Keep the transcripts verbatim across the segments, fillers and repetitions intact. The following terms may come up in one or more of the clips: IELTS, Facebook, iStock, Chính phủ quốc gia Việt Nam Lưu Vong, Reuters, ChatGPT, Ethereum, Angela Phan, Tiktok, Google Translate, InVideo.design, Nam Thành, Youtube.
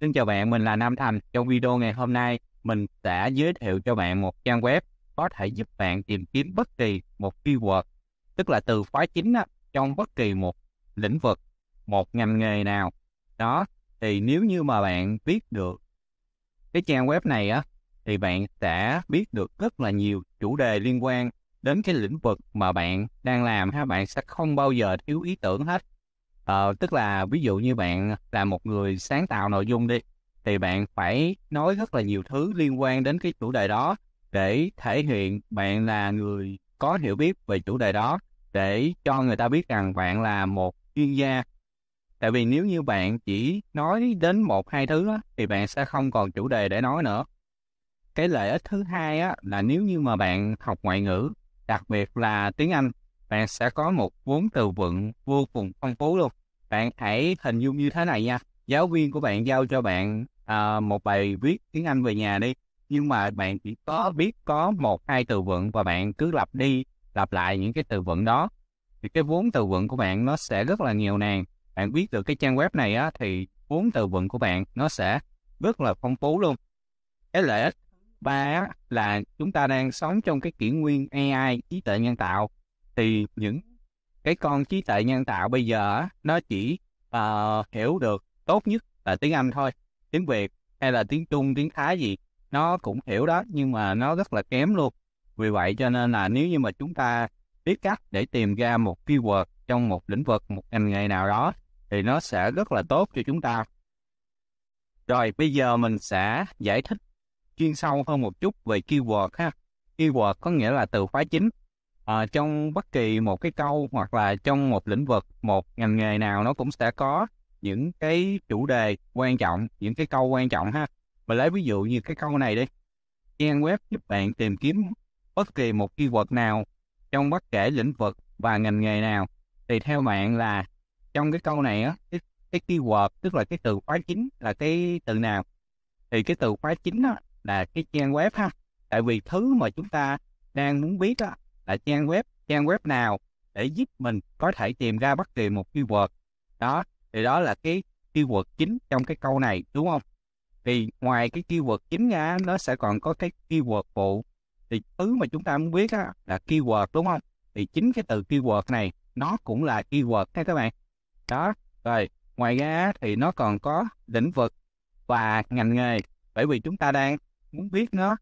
Xin chào bạn, mình là Nam Thành. Trong video ngày hôm nay, mình sẽ giới thiệu cho bạn một trang web có thể giúp bạn tìm kiếm bất kỳ một keyword, tức là từ khóa chính á, trong bất kỳ một lĩnh vực, một ngành nghề nào. Đó, thì nếu như mà bạn biết được cái trang web này á, thì bạn sẽ biết được rất là nhiều chủ đề liên quan đến cái lĩnh vực mà bạn đang làm ha. Bạn sẽ không bao giờ thiếu ý tưởng hết. Ờ, tức là ví dụ như bạn là một người sáng tạo nội dung đi, thì bạn phải nói rất là nhiều thứ liên quan đến cái chủ đề đó để thể hiện bạn là người có hiểu biết về chủ đề đó, để cho người ta biết rằng bạn là một chuyên gia. Tại vì nếu như bạn chỉ nói đến một hai thứ đó, thì bạn sẽ không còn chủ đề để nói nữa. Cái lợi ích thứ hai á, là nếu như mà bạn học ngoại ngữ, đặc biệt là tiếng Anh, bạn sẽ có một vốn từ vựng vô cùng phong phú luôn. Bạn hãy hình dung như thế này nha. Giáo viên của bạn giao cho bạn à, một bài viết tiếng Anh về nhà đi. Nhưng mà bạn chỉ có biết có một hai từ vựng và bạn cứ lặp đi, lặp lại những cái từ vựng đó. Thì cái vốn từ vựng của bạn nó sẽ rất là nhiều nè. Bạn biết được cái trang web này á, thì vốn từ vựng của bạn nó sẽ rất là phong phú luôn. Cái lợi ích ba là chúng ta đang sống trong cái kỷ nguyên a i, trí tuệ nhân tạo. Thì những cái con trí tuệ nhân tạo bây giờ nó chỉ uh, hiểu được tốt nhất là tiếng Anh thôi. Tiếng Việt hay là tiếng Trung, tiếng Thái gì nó cũng hiểu đó, nhưng mà nó rất là kém luôn. Vì vậy cho nên là nếu như mà chúng ta biết cách để tìm ra một keyword trong một lĩnh vực, một ngành nghề nào đó, thì nó sẽ rất là tốt cho chúng ta. Rồi bây giờ mình sẽ giải thích chuyên sâu hơn một chút về keyword ha. Keyword có nghĩa là từ khóa chính. À, trong bất kỳ một cái câu hoặc là trong một lĩnh vực, một ngành nghề nào, nó cũng sẽ có những cái chủ đề quan trọng, những cái câu quan trọng ha. Mình lấy ví dụ như cái câu này đi. Trang web giúp bạn tìm kiếm bất kỳ một keyword nào trong bất kể lĩnh vực và ngành nghề nào. Thì theo bạn là trong cái câu này á, cái, cái keyword tức là cái từ khóa chính là cái từ nào? Thì cái từ khóa chính á, là cái trang web ha. Tại vì thứ mà chúng ta đang muốn biết á, là trang web, trang web nào để giúp mình có thể tìm ra bất kỳ một keyword. Đó, thì đó là cái keyword chính trong cái câu này, đúng không? Thì ngoài cái keyword chính ra, nó sẽ còn có cái keyword phụ. Thì thứ mà chúng ta muốn biết á, là keyword, đúng không? Thì chính cái từ keyword này, nó cũng là keyword nha các bạn. Đó, rồi, ngoài ra thì nó còn có lĩnh vực và ngành nghề. Bởi vì chúng ta đang muốn biết nó,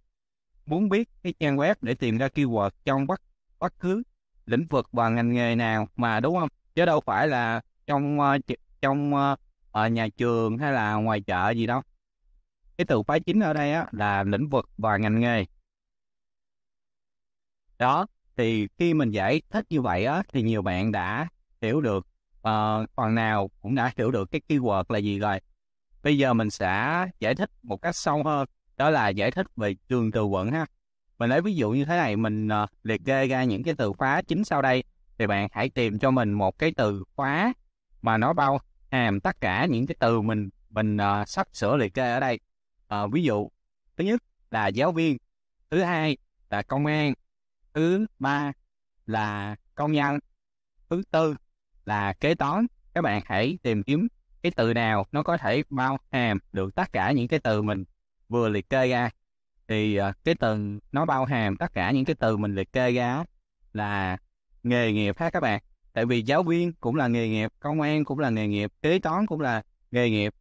muốn biết cái trang web để tìm ra keyword trong bất bất cứ lĩnh vực và ngành nghề nào mà, đúng không? Chứ đâu phải là trong trong ở nhà trường hay là ngoài chợ gì đâu. Cái từ khóa chính ở đây á, là lĩnh vực và ngành nghề. Đó, thì khi mình giải thích như vậy á, thì nhiều bạn đã hiểu được uh, phần nào, cũng đã hiểu được cái keyword là gì rồi. Bây giờ mình sẽ giải thích một cách sâu hơn, đó là giải thích về trường từ vựng ha. Mình lấy ví dụ như thế này, mình uh, liệt kê ra những cái từ khóa chính sau đây, thì bạn hãy tìm cho mình một cái từ khóa mà nó bao hàm tất cả những cái từ mình mình uh, sắp sửa liệt kê ở đây. Uh, ví dụ, thứ nhất là giáo viên, thứ hai là công an, thứ ba là công nhân, thứ tư là kế toán. Các bạn hãy tìm kiếm cái từ nào nó có thể bao hàm được tất cả những cái từ mình vừa liệt kê ra. Thì uh, cái từ nó bao hàm tất cả những cái từ mình liệt kê ra là nghề nghiệp ha các bạn. Tại vì giáo viên cũng là nghề nghiệp, công an cũng là nghề nghiệp, kế toán cũng là nghề nghiệp,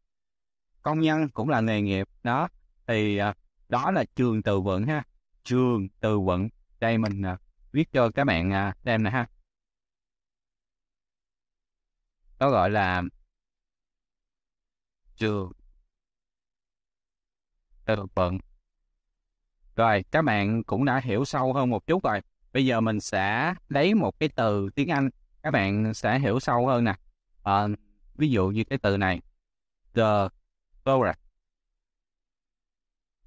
công nhân cũng là nghề nghiệp. Đó, thì uh, đó là trường từ vựng ha. Trường từ vựng. Đây mình uh, viết cho các bạn uh, xem nè ha. Nó gọi là trường từ vựng. Rồi, các bạn cũng đã hiểu sâu hơn một chút rồi. Bây giờ mình sẽ lấy một cái từ tiếng Anh, các bạn sẽ hiểu sâu hơn nè. À, ví dụ như cái từ này, the thesaurus.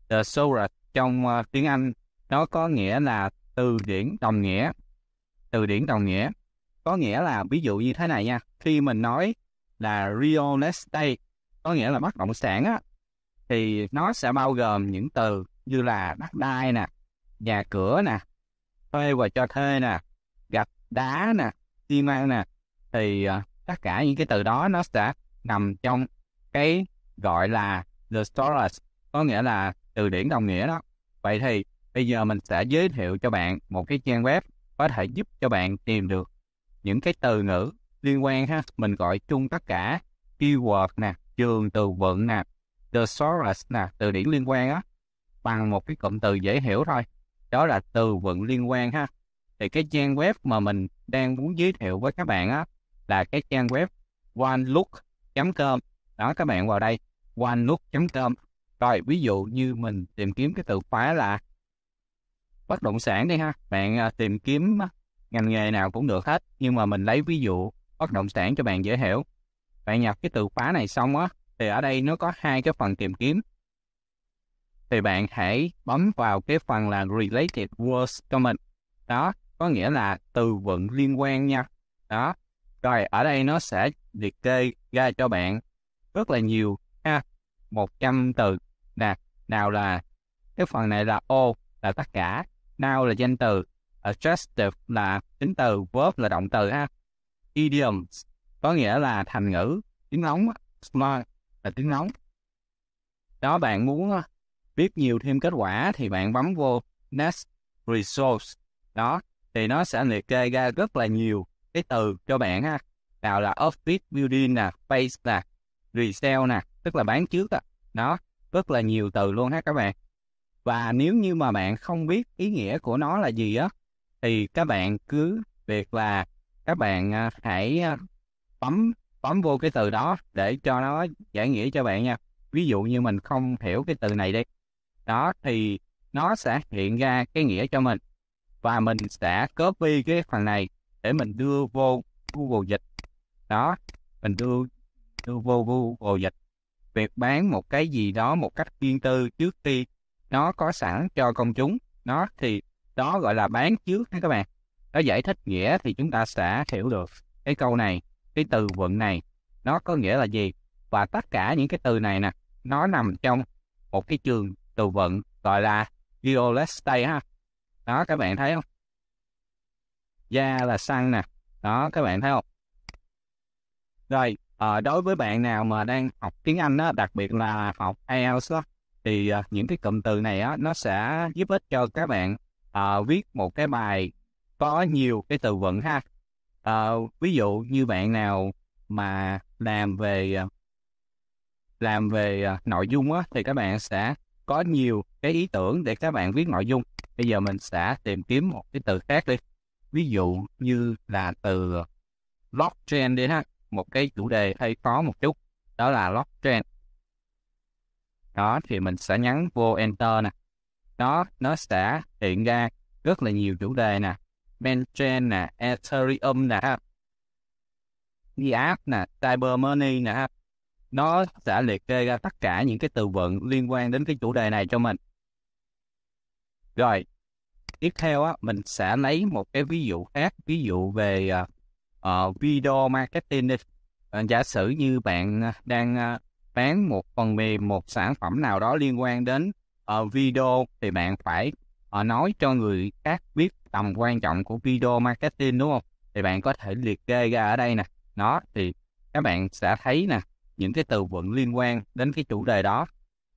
The thesaurus trong uh, tiếng Anh nó có nghĩa là từ điển đồng nghĩa. Từ điển đồng nghĩa có nghĩa là, ví dụ như thế này nha, khi mình nói là real estate, có nghĩa là bất động sản á, thì nó sẽ bao gồm những từ như là đất đai nè, nhà cửa nè, thuê và cho thuê nè, gạch đá nè, xi măng nè. Thì uh, tất cả những cái từ đó nó sẽ nằm trong cái gọi là the storage có nghĩa là từ điển đồng nghĩa đó. Vậy thì bây giờ mình sẽ giới thiệu cho bạn một cái trang web có thể giúp cho bạn tìm được những cái từ ngữ liên quan ha. Mình gọi chung tất cả keyword nè, trường từ vựng nè, the source nè, từ điển liên quan á, bằng một cái cụm từ dễ hiểu thôi. Đó là từ vựng liên quan ha. Thì cái trang web mà mình đang muốn giới thiệu với các bạn á là cái trang web one look chấm com. Đó, các bạn vào đây one look chấm com. Rồi ví dụ như mình tìm kiếm cái từ khóa là bất động sản đi ha. Bạn tìm kiếm ngành nghề nào cũng được hết, nhưng mà mình lấy ví dụ bất động sản cho bạn dễ hiểu. Bạn nhập cái từ khóa này xong á, thì ở đây nó có hai cái phần tìm kiếm. Thì bạn hãy bấm vào cái phần là related words cho mình. Đó, có nghĩa là từ vựng liên quan nha. Đó, rồi ở đây nó sẽ liệt kê ra cho bạn rất là nhiều ha, một trăm từ nè. Nào là cái phần này là all là tất cả, now là danh từ, adjective là tính từ, verb là động từ ha. Idioms có nghĩa là thành ngữ, tiếng lóng, slang là tiếng lóng. Đó, bạn muốn biết nhiều thêm kết quả thì bạn bấm vô next resource. Đó, thì nó sẽ liệt kê ra rất là nhiều cái từ cho bạn ha. Nào là office building nè, space nè, resell nè, tức là bán trước đó. Đó, rất là nhiều từ luôn ha các bạn. Và nếu như mà bạn không biết ý nghĩa của nó là gì á, thì các bạn cứ việc là các bạn hãy bấm bấm vô cái từ đó để cho nó giải nghĩa cho bạn nha. Ví dụ như mình không hiểu cái từ này đi. Đó, thì nó sẽ hiện ra cái nghĩa cho mình. Và mình sẽ copy cái phần này để mình đưa vô Google dịch. Đó, mình đưa, đưa vô Google dịch. Việc bán một cái gì đó một cách riêng tư trước khi nó có sẵn cho công chúng. Nó thì đó gọi là bán trước nha các bạn. Nó giải thích nghĩa thì chúng ta sẽ hiểu được cái câu này, cái từ vựng này nó có nghĩa là gì. Và tất cả những cái từ này nè, nó nằm trong một cái trường từ vựng gọi là real estate ha. Đó, các bạn thấy không? Da là xăng nè. Đó, các bạn thấy không? Rồi, à, đối với bạn nào mà đang học tiếng Anh đó, đặc biệt là học ai eo đó, thì à, những cái cụm từ này á, nó sẽ giúp ích cho các bạn à, viết một cái bài có nhiều cái từ vựng ha. À, ví dụ như bạn nào mà làm về làm về nội dung á, thì các bạn sẽ có nhiều cái ý tưởng để các bạn viết nội dung. Bây giờ mình sẽ tìm kiếm một cái từ khác đi. Ví dụ như là từ blockchain đi ha. Một cái chủ đề hơi khó một chút. Đó là blockchain. Đó, thì mình sẽ nhắn vô Enter nè. Đó, nó sẽ hiện ra rất là nhiều chủ đề nè. Blockchain nè, Ethereum nè ha. Fiat nè, Cyber Money nè ha. Nó sẽ liệt kê ra tất cả những cái từ vựng liên quan đến cái chủ đề này cho mình. Rồi, tiếp theo á, mình sẽ lấy một cái ví dụ khác, ví dụ về uh, video marketing đi. Uh, giả sử như bạn đang uh, bán một phần mềm, một sản phẩm nào đó liên quan đến uh, video, thì bạn phải uh, nói cho người khác biết tầm quan trọng của video marketing, đúng không? Thì bạn có thể liệt kê ra ở đây nè. Đó, thì các bạn sẽ thấy nè, những cái từ vựng liên quan đến cái chủ đề đó.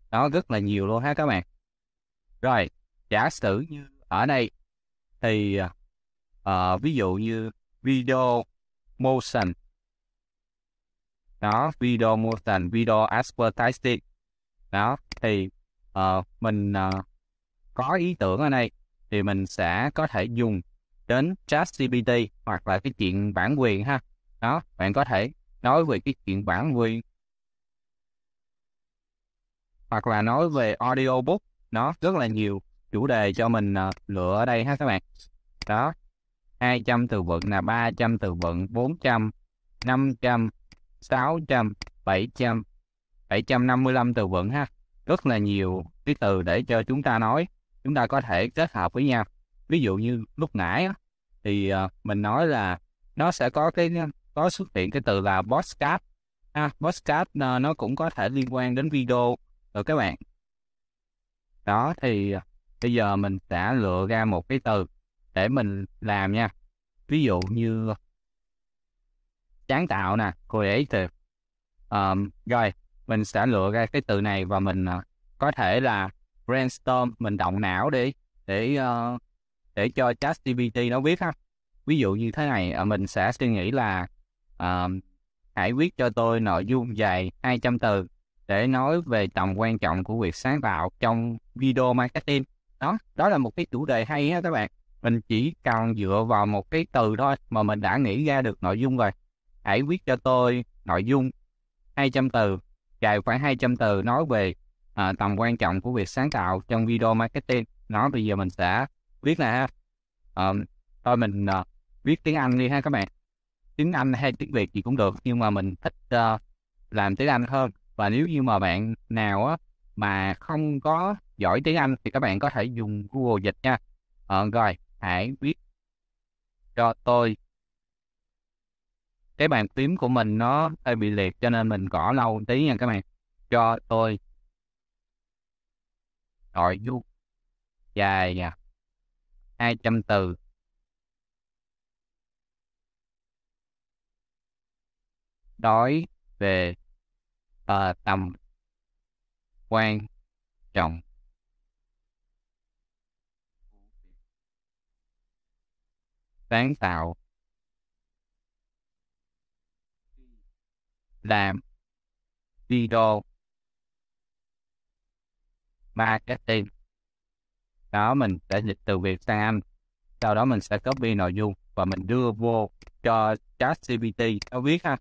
Đó, rất là nhiều luôn ha các bạn. Rồi, giả sử như ở đây thì uh, ví dụ như video motion. Đó, video motion, video advertising. Đó, thì uh, mình uh, có ý tưởng ở đây thì mình sẽ có thể dùng đến ChatGPT hoặc là cái chuyện bản quyền ha. Đó, bạn có thể nói về cái chuyện bản quyền hoặc là nói về audiobook. Nó rất là nhiều chủ đề cho mình uh, lựa ở đây ha các bạn. Đó, hai trăm từ vựng là ba trăm từ vựng, bốn trăm, năm trăm, sáu trăm, bảy trăm, bảy trăm năm mươi lăm từ vựng ha. Rất là nhiều cái từ để cho chúng ta nói, chúng ta có thể kết hợp với nhau. Ví dụ như lúc nãy á, thì uh, mình nói là nó sẽ có cái có xuất hiện cái từ là podcast ha. Podcast uh, nó cũng có thể liên quan đến video rồi các bạn. Đó, thì bây giờ mình sẽ lựa ra một cái từ để mình làm nha. Ví dụ như sáng tạo nè, creative. Um, rồi, mình sẽ lựa ra cái từ này và mình uh, có thể là brainstorm, mình động não đi để uh, để cho ChatGPT nó viết ha. Ví dụ như thế này, mình sẽ suy nghĩ là uh, hãy viết cho tôi nội dung dài hai trăm từ để nói về tầm quan trọng của việc sáng tạo trong video marketing. Đó, đó là một cái chủ đề hay ha các bạn. Mình chỉ cần dựa vào một cái từ thôi mà mình đã nghĩ ra được nội dung rồi. Hãy viết cho tôi nội dung hai trăm từ, dài khoảng hai trăm từ nói về uh, tầm quan trọng của việc sáng tạo trong video marketing. Nó bây giờ mình sẽ viết là uh, thôi mình uh, viết tiếng Anh đi ha các bạn. Tiếng Anh hay tiếng Việt gì cũng được, nhưng mà mình thích uh, làm tiếng Anh hơn. Và nếu như mà bạn nào á, mà không có giỏi tiếng Anh thì các bạn có thể dùng Google dịch nha. Uh, rồi, hãy viết cho tôi. Cái bàn phím của mình nó hơi bị liệt cho nên mình gõ lâu một tí nha các bạn. Cho tôi nội dung dài nha, hai trăm từ. Nói về uh, tầm quan trọng sáng tạo làm video marketing. Đó, mình sẽ dịch từ Việt sang Anh, sau đó mình sẽ copy nội dung và mình đưa vô cho ChatGPT nó viết ha.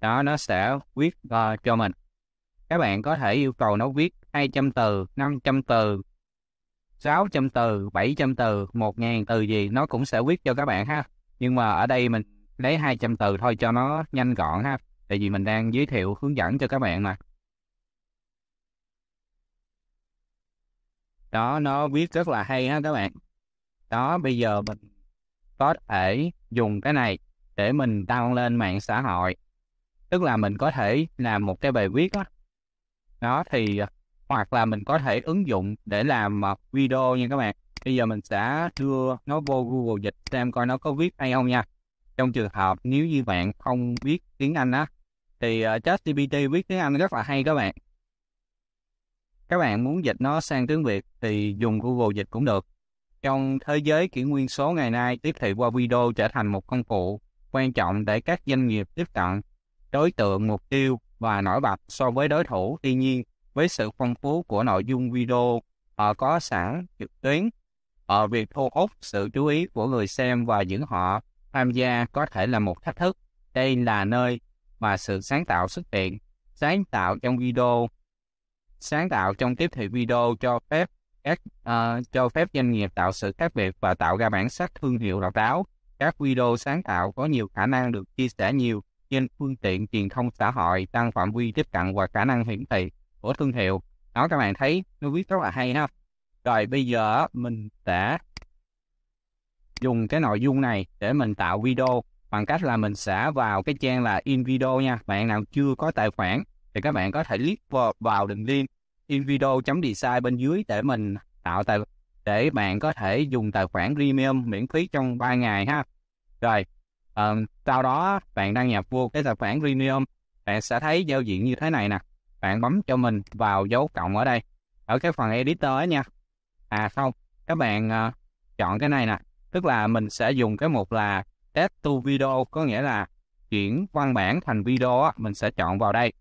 Đó, nó sẽ viết uh, cho mình. Các bạn có thể yêu cầu nó viết hai trăm từ, năm trăm từ, sáu trăm từ, bảy trăm từ, một nghìn từ gì nó cũng sẽ viết cho các bạn ha. Nhưng mà ở đây mình lấy hai trăm từ thôi cho nó nhanh gọn ha. Tại vì mình đang giới thiệu hướng dẫn cho các bạn mà. Đó, nó viết rất là hay ha các bạn. Đó, bây giờ mình có thể dùng cái này để mình đăng lên mạng xã hội. Tức là mình có thể làm một cái bài viết đó. Đó thì hoặc là mình có thể ứng dụng để làm video nha các bạn. Bây giờ mình sẽ đưa nó vô Google dịch xem coi nó có viết hay không nha. Trong trường hợp nếu như bạn không biết tiếng Anh á thì ChatGPT viết tiếng Anh rất là hay các bạn. Các bạn muốn dịch nó sang tiếng Việt thì dùng Google dịch cũng được. Trong thế giới kỷ nguyên số ngày nay, tiếp thị qua video trở thành một công cụ quan trọng để các doanh nghiệp tiếp cận đối tượng mục tiêu và nổi bật so với đối thủ. Tuy nhiên, với sự phong phú của nội dung video uh, có sẵn trực tuyến, uh, việc thu hút sự chú ý của người xem và giữ họ tham gia có thể là một thách thức. Đây là nơi mà sự sáng tạo xuất hiện. Sáng tạo trong video, sáng tạo trong tiếp thị video cho phép các uh, cho phép doanh nghiệp tạo sự khác biệt và tạo ra bản sắc thương hiệu độc đáo. Các video sáng tạo có nhiều khả năng được chia sẻ nhiều trên phương tiện truyền thông xã hội, tăng phạm vi tiếp cận và khả năng hiển thị của thương hiệu. Đó, các bạn thấy nó viết rất là hay ha. Rồi bây giờ mình sẽ dùng cái nội dung này để mình tạo video bằng cách là mình sẽ vào cái trang là InVideo nha. Bạn nào chưa có tài khoản thì các bạn có thể click vào, vào đường link InVideo.design bên dưới để mình tạo tài để bạn có thể dùng tài khoản premium miễn phí trong ba ngày ha. Rồi Uh, sau đó bạn đăng nhập vô cái tài khoản premium, bạn sẽ thấy giao diện như thế này nè. Bạn bấm cho mình vào dấu cộng ở đây, ở cái phần editor ấy nha. À không, các bạn uh, chọn cái này nè. Tức là mình sẽ dùng cái mục là text to video, có nghĩa là chuyển văn bản thành video á, mình sẽ chọn vào đây.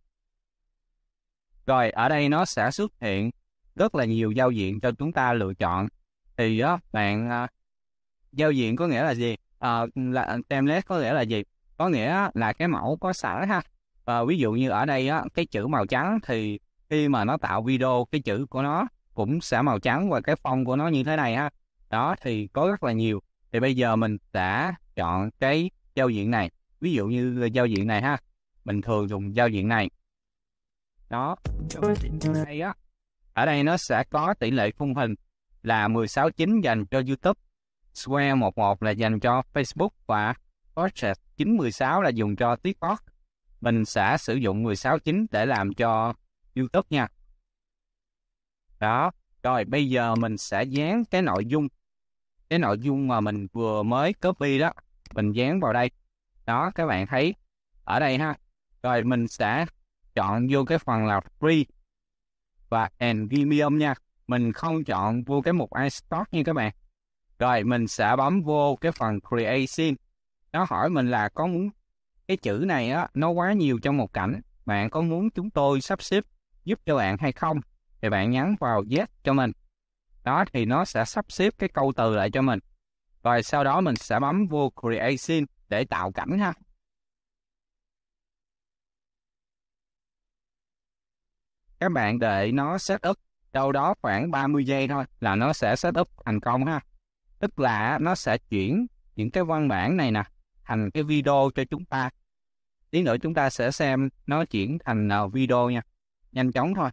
Rồi ở đây nó sẽ xuất hiện rất là nhiều giao diện cho chúng ta lựa chọn. Thì uh, bạn uh, giao diện có nghĩa là gì? Uh, là template có nghĩa là gì? Có nghĩa là cái mẫu có sẵn ha. Và ví dụ như ở đây á, cái chữ màu trắng thì khi mà nó tạo video cái chữ của nó cũng sẽ màu trắng và cái font của nó như thế này ha. Đó thì có rất là nhiều. Thì bây giờ mình sẽ chọn cái giao diện này. Ví dụ như giao diện này ha. Mình thường dùng giao diện này. Đó. Ở đây nó sẽ có tỷ lệ khung hình là mười sáu chín dành cho YouTube. Square mười một là dành cho Facebook và Portrait chín mười sáu là dùng cho TikTok. Mình sẽ sử dụng mười sáu chín để làm cho YouTube nha. Đó, rồi bây giờ mình sẽ dán cái nội dung. Cái nội dung mà mình vừa mới copy đó, mình dán vào đây. Đó, các bạn thấy ở đây ha. Rồi mình sẽ chọn vô cái phần là free và and premium nha. Mình không chọn vô cái mục iStock như các bạn. Rồi mình sẽ bấm vô cái phần create scene. Nó hỏi mình là có muốn cái chữ này á, nó quá nhiều trong một cảnh, bạn có muốn chúng tôi sắp xếp giúp cho bạn hay không? Thì bạn nhắn vào yes cho mình. Đó thì nó sẽ sắp xếp cái câu từ lại cho mình. Rồi sau đó mình sẽ bấm vô create scene để tạo cảnh ha. Các bạn để nó set up đâu đó khoảng ba mươi giây thôi là nó sẽ set up thành công ha. Tức là nó sẽ chuyển những cái văn bản này nè thành cái video cho chúng ta. Tí nữa chúng ta sẽ xem nó chuyển thành video nha. Nhanh chóng thôi.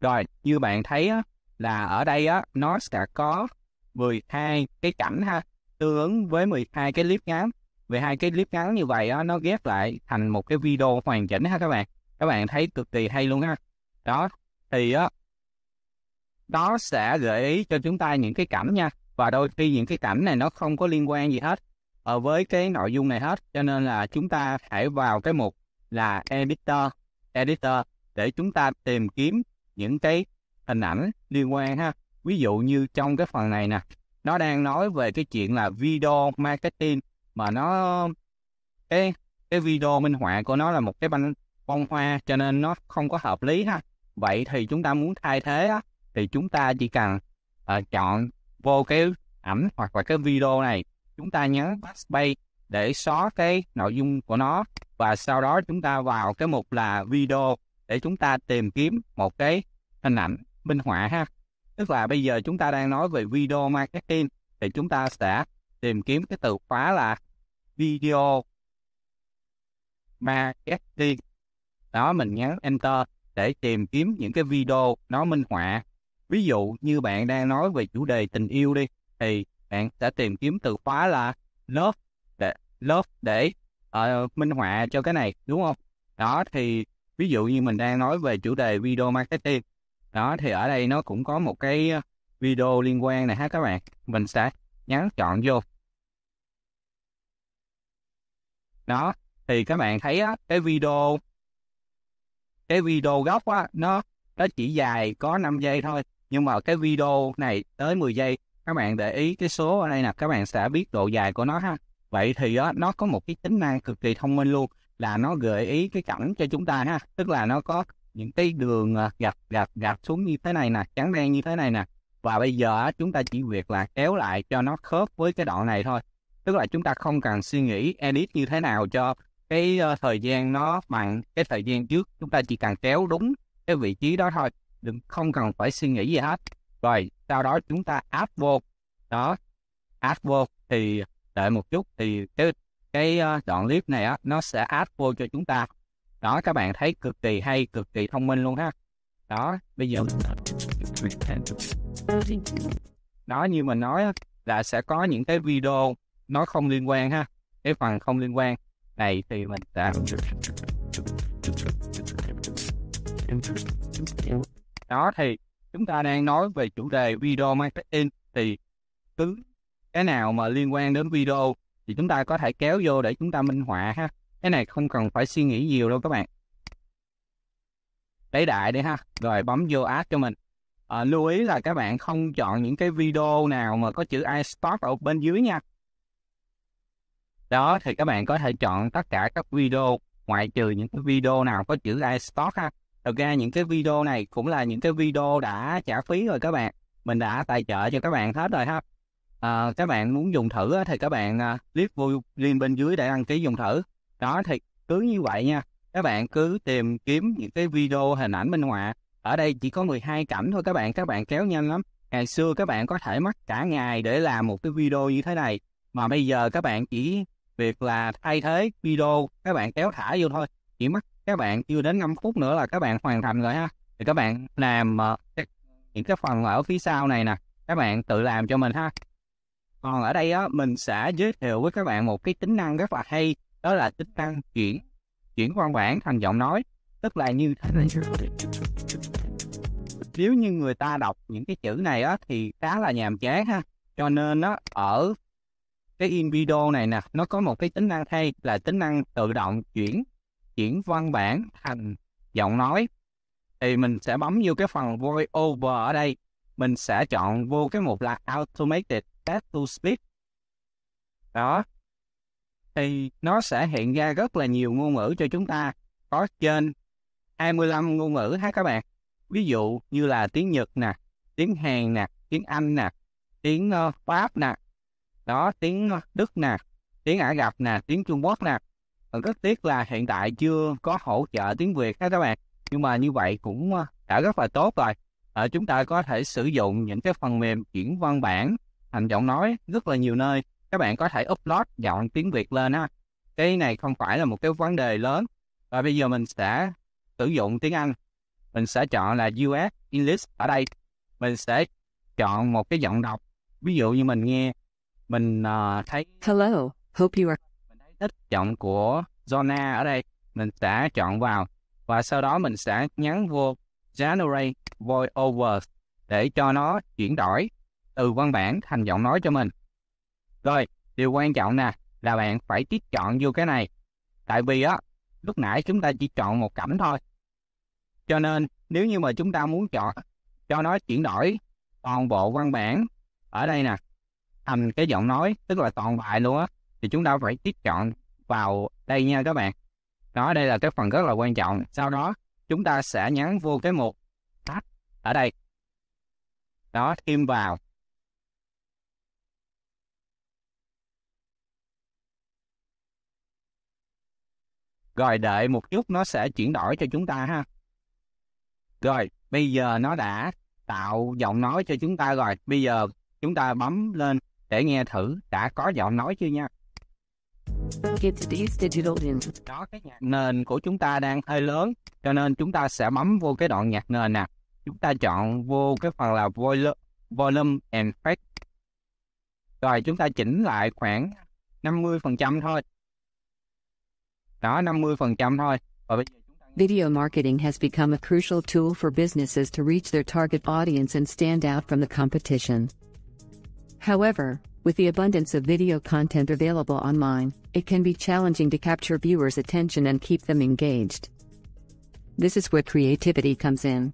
Rồi, như bạn thấy á, là ở đây á, nó sẽ có mười hai cái cảnh ha, tương ứng với mười hai cái clip ngắn. mười hai cái clip ngắn như vậy á, nó ghép lại thành một cái video hoàn chỉnh ha các bạn. Các bạn thấy cực kỳ hay luôn ha. Đó, thì á, nó sẽ gợi ý cho chúng ta những cái cảnh nha. Và đôi khi những cái cảnh này nó không có liên quan gì hết ở với cái nội dung này hết. Cho nên là chúng ta hãy vào cái mục là Editor, Editor để chúng ta tìm kiếm những cái hình ảnh liên quan ha. Ví dụ như trong cái phần này nè, nó đang nói về cái chuyện là video marketing, mà nó cái cái video minh họa của nó là một cái banh bông hoa, cho nên nó không có hợp lý ha. Vậy thì chúng ta muốn thay thế á, thì chúng ta chỉ cần uh, chọn vô cái ảnh hoặc là cái video này, chúng ta nhấn backspace để xóa cái nội dung của nó, và sau đó chúng ta vào cái mục là video để chúng ta tìm kiếm một cái hình ảnh minh họa ha. Tức là bây giờ chúng ta đang nói về video marketing, thì chúng ta sẽ tìm kiếm cái từ khóa là video marketing. Đó, mình nhấn enter để tìm kiếm những cái video nó minh họa. Ví dụ như bạn đang nói về chủ đề tình yêu đi, thì bạn sẽ tìm kiếm từ khóa là love để, love để uh, minh họa cho cái này, đúng không? Đó thì ví dụ như mình đang nói về chủ đề video marketing. Đó thì ở đây nó cũng có một cái video liên quan này ha các bạn. Mình sẽ nhấn chọn vô. Đó thì các bạn thấy á, cái video cái video gốc á, nó nó chỉ dài có năm giây thôi, nhưng mà cái video này tới mười giây. Các bạn để ý cái số ở đây nè, các bạn sẽ biết độ dài của nó ha. Vậy thì á, nó có một cái tính năng cực kỳ thông minh luôn, là nó gợi ý cái cảnh cho chúng ta ha. Tức là nó có những cái đường gạch gạch gạch xuống như thế này nè, trắng đen như thế này nè, và bây giờ chúng ta chỉ việc là kéo lại cho nó khớp với cái đoạn này thôi. Tức là chúng ta không cần suy nghĩ edit như thế nào cho cái thời gian nó bằng cái thời gian trước, chúng ta chỉ cần kéo đúng cái vị trí đó thôi, đừng không cần phải suy nghĩ gì hết. Rồi sau đó chúng ta add vô. Đó, add vô thì đợi một chút thì cái cái đoạn clip này á, nó sẽ add vô cho chúng ta. Đó, các bạn thấy cực kỳ hay, cực kỳ thông minh luôn ha. Đó, bây giờ đó, như mình nói là sẽ có những cái video nó không liên quan ha. Cái phần không liên quan này thì mình sẽ đó thì chúng ta đang nói về chủ đề video marketing, thì cứ cái nào mà liên quan đến video thì chúng ta có thể kéo vô để chúng ta minh họa ha. Cái này không cần phải suy nghĩ nhiều đâu các bạn. Để đại đi ha. Rồi bấm vô add cho mình. À, lưu ý là các bạn không chọn những cái video nào mà có chữ iStock ở bên dưới nha. Đó thì các bạn có thể chọn tất cả các video ngoại trừ những cái video nào có chữ iStock ha. Thực ra những cái video này cũng là những cái video đã trả phí rồi các bạn. Mình đã tài trợ cho các bạn hết rồi ha. À, các bạn muốn dùng thử thì các bạn uh, click vô link bên dưới để đăng ký dùng thử. Đó thì cứ như vậy nha. Các bạn cứ tìm kiếm những cái video hình ảnh minh họa. Ở đây chỉ có mười hai cảnh thôi các bạn. Các bạn kéo nhanh lắm. Ngày xưa các bạn có thể mất cả ngày để làm một cái video như thế này, mà bây giờ các bạn chỉ việc là thay thế video, các bạn kéo thả vô thôi. Chỉ mất các bạn chưa đến năm phút nữa là các bạn hoàn thành rồi ha. Thì các bạn làm uh, những cái phần ở phía sau này nè, các bạn tự làm cho mình ha. Còn ở đây á, mình sẽ giới thiệu với các bạn một cái tính năng rất là hay. Đó là tính năng chuyển chuyển văn bản thành giọng nói. Tức là như nếu như người ta đọc những cái chữ này á, thì khá là nhàm chán ha. Cho nên á, ở cái InVideo này nè, nó có một cái tính năng hay là tính năng tự động chuyển chuyển văn bản thành giọng nói. Thì mình sẽ bấm vô cái phần voice over ở đây, mình sẽ chọn vô cái mục là automated text to speech. Đó. Thì nó sẽ hiện ra rất là nhiều ngôn ngữ cho chúng ta, có trên hai mươi lăm ngôn ngữ ha các bạn. Ví dụ như là tiếng Nhật nè, tiếng Hàn nè, tiếng Anh nè, tiếng uh, Pháp nè, đó, tiếng uh, Đức nè, tiếng Ả Rập nè, tiếng Trung Quốc nè. Và rất tiếc là hiện tại chưa có hỗ trợ tiếng Việt ha các bạn. Nhưng mà như vậy cũng uh, đã rất là tốt rồi. Uh, chúng ta có thể sử dụng những cái phần mềm chuyển văn bản thành giọng nói rất là nhiều nơi. Các bạn có thể upload giọng tiếng Việt lên ha. Cái này không phải là một cái vấn đề lớn. Và bây giờ mình sẽ sử dụng tiếng Anh. Mình sẽ chọn là u ét English ở đây. Mình sẽ chọn một cái giọng đọc. Ví dụ như mình nghe, mình uh, thấy hello, hope you are. Mình thấy thích giọng của Zona ở đây. Mình sẽ chọn vào. Và sau đó mình sẽ nhấn vô Generate Voice Over để cho nó chuyển đổi từ văn bản thành giọng nói cho mình. Rồi, điều quan trọng nè là bạn phải tiết chọn vô cái này. Tại vì á, lúc nãy chúng ta chỉ chọn một cảnh thôi. Cho nên nếu như mà chúng ta muốn chọn cho nó chuyển đổi toàn bộ văn bản ở đây nè thành cái giọng nói, tức là toàn bài luôn á, thì chúng ta phải tiết chọn vào đây nha các bạn. Đó, đây là cái phần rất là quan trọng. Sau đó chúng ta sẽ nhấn vô cái mục tag ở đây. Đó, thêm vào. Rồi đợi một chút nó sẽ chuyển đổi cho chúng ta ha. Rồi, bây giờ nó đã tạo giọng nói cho chúng ta rồi. Bây giờ chúng ta bấm lên để nghe thử đã có giọng nói chưa nha. Đó, cái nhạc nền của chúng ta đang hơi lớn. Cho nên chúng ta sẽ bấm vô cái đoạn nhạc nền nè. Chúng ta chọn vô cái phần là Volume, volume and Effect. Rồi chúng ta chỉnh lại khoảng năm mươi phần trăm thôi. Đó, năm mươi phần trăm thôi. Và bây giờ video marketing has become a crucial tool for businesses to reach their target audience and stand out from the competition. However, with the abundance of video content available online, it can be challenging to capture viewers' attention and keep them engaged. This is where creativity comes in.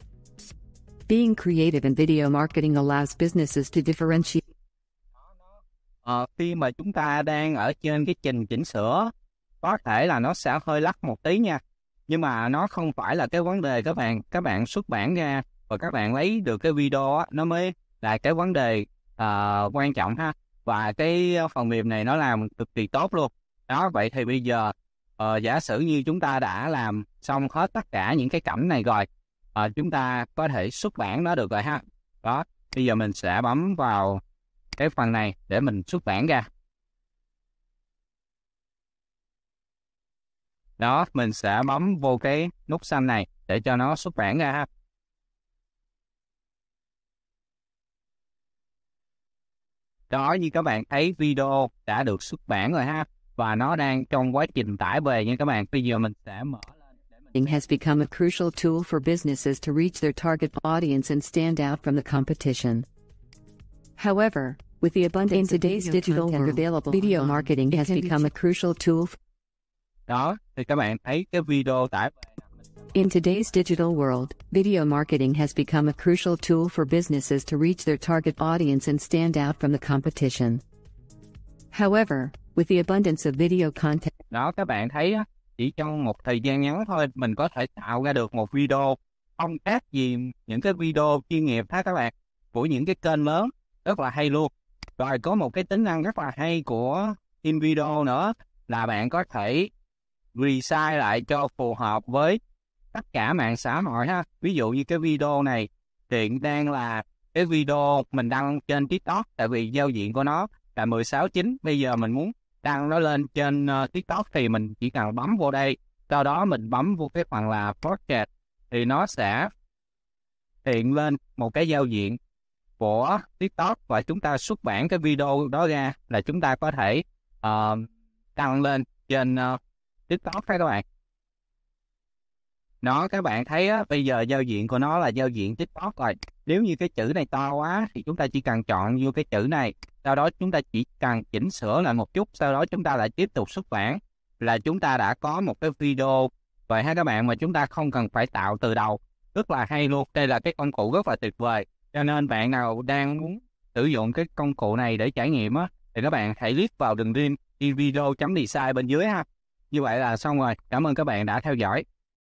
Being creative in video marketing allows businesses to differentiate. Ờ, khi mà chúng ta đang ở trên cái trình chỉnh sửa, có thể là nó sẽ hơi lắc một tí nha. Nhưng mà nó không phải là cái vấn đề các bạn. Các bạn xuất bản ra và các bạn lấy được cái video á, nó mới là cái vấn đề uh, quan trọng ha. Và cái phần mềm này nó làm cực kỳ tốt luôn. Đó, vậy thì bây giờ uh, giả sử như chúng ta đã làm xong hết tất cả những cái cảnh này rồi, uh, chúng ta có thể xuất bản nó được rồi ha. Đó, bây giờ mình sẽ bấm vào cái phần này để mình xuất bản ra. Đó, mình sẽ bấm vô cái nút xanh này để cho nó xuất bản ra ha. Đó, như các bạn thấy video đã được xuất bản rồi ha. Và nó đang trong quá trình tải về nha các bạn. Bây giờ mình sẽ mở lên để mình... has become a crucial tool for businesses to reach their target audience and stand out from the competition. However, with the abundance of today's digital and available video marketing has become a crucial tool for... Đó, thì các bạn thấy cái video tải In today's digital world, video marketing has become a crucial tool for businesses to reach their target audience and stand out from the competition. However, with the abundance of video content... Đó, các bạn thấy chỉ trong một thời gian ngắn thôi mình có thể tạo ra được một video không khác gì những cái video chuyên nghiệp ha các bạn, của những cái kênh lớn, rất là hay luôn. Rồi có một cái tính năng rất là hay của InVideo nữa là bạn có thể resize lại cho phù hợp với tất cả mạng xã hội ha. Ví dụ như cái video này hiện đang là cái video mình đăng trên TikTok, tại vì giao diện của nó là mười sáu chấm chín. Bây giờ mình muốn đăng nó lên trên uh, TikTok thì mình chỉ cần bấm vô đây, sau đó mình bấm vô cái phần là Project thì nó sẽ hiện lên một cái giao diện của TikTok và chúng ta xuất bản cái video đó ra là chúng ta có thể uh, đăng lên trên uh, TikTok các bạn. Nó, các bạn thấy á, bây giờ giao diện của nó là giao diện TikTok rồi. Nếu như cái chữ này to quá thì chúng ta chỉ cần chọn vô cái chữ này, sau đó chúng ta chỉ cần chỉnh sửa lại một chút, sau đó chúng ta lại tiếp tục xuất bản, là chúng ta đã có một cái video vậy ha các bạn, mà chúng ta không cần phải tạo từ đầu. Rất là hay luôn. Đây là cái công cụ rất là tuyệt vời. Cho nên bạn nào đang muốn sử dụng cái công cụ này để trải nghiệm á, thì các bạn hãy click vào đường link i video chấm design bên dưới ha. Như vậy là xong rồi. Cảm ơn các bạn đã theo dõi.